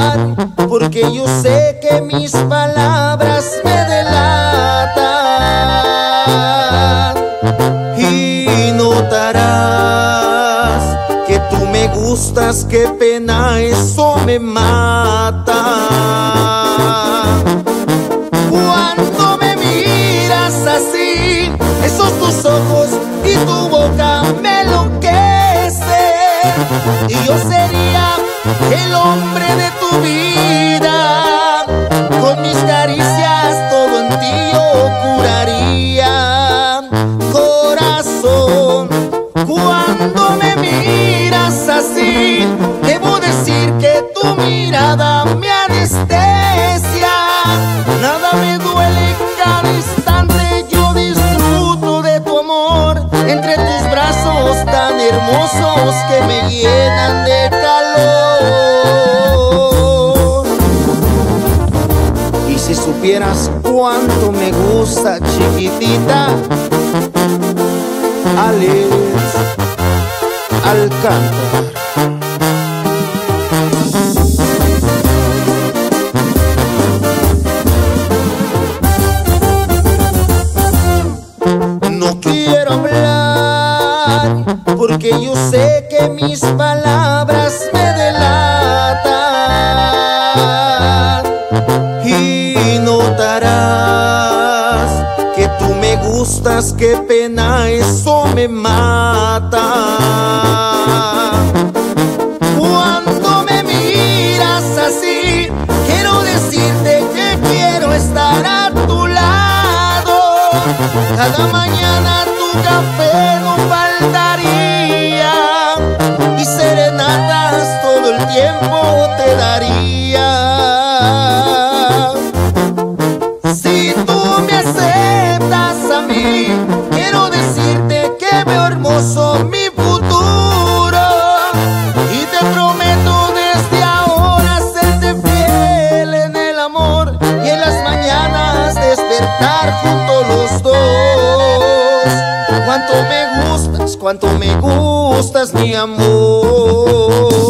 hablar, porque yo sé que mis palabras me delatan. Y notarás que tú me gustas, qué pena, eso me mata. Cuando me miras así, esos tus ojos y tu boca me enloquecen, y yo sería el hombre de tu vida, con mis caricias todo en ti yo curaría. Corazón, cuando me miras así, debo decir que tu mirada me anestesia. Nada me duele, cada instante yo disfruto de tu amor, entre tus brazos tan hermosos que me llenan de calor. Y si supieras cuánto me gusta, chiquitita, Alex Alcantar. No quiero hablar, porque yo sé que mis palabras me delatan. Y notarás que tú me gustas, qué pena, eso me mata. Cuando me miras así, quiero decirte que quiero estar a tu lado. Cada mañana tu café no faltaría, y serenatas todo el tiempo te daría. Si tú me aceptas a mí, quiero decirte que veo hermoso mi futuro, y te prometo desde ahora serte fiel en el amor, y en las mañanas despertar juntos los dos. Cuánto me gustas, mi amor.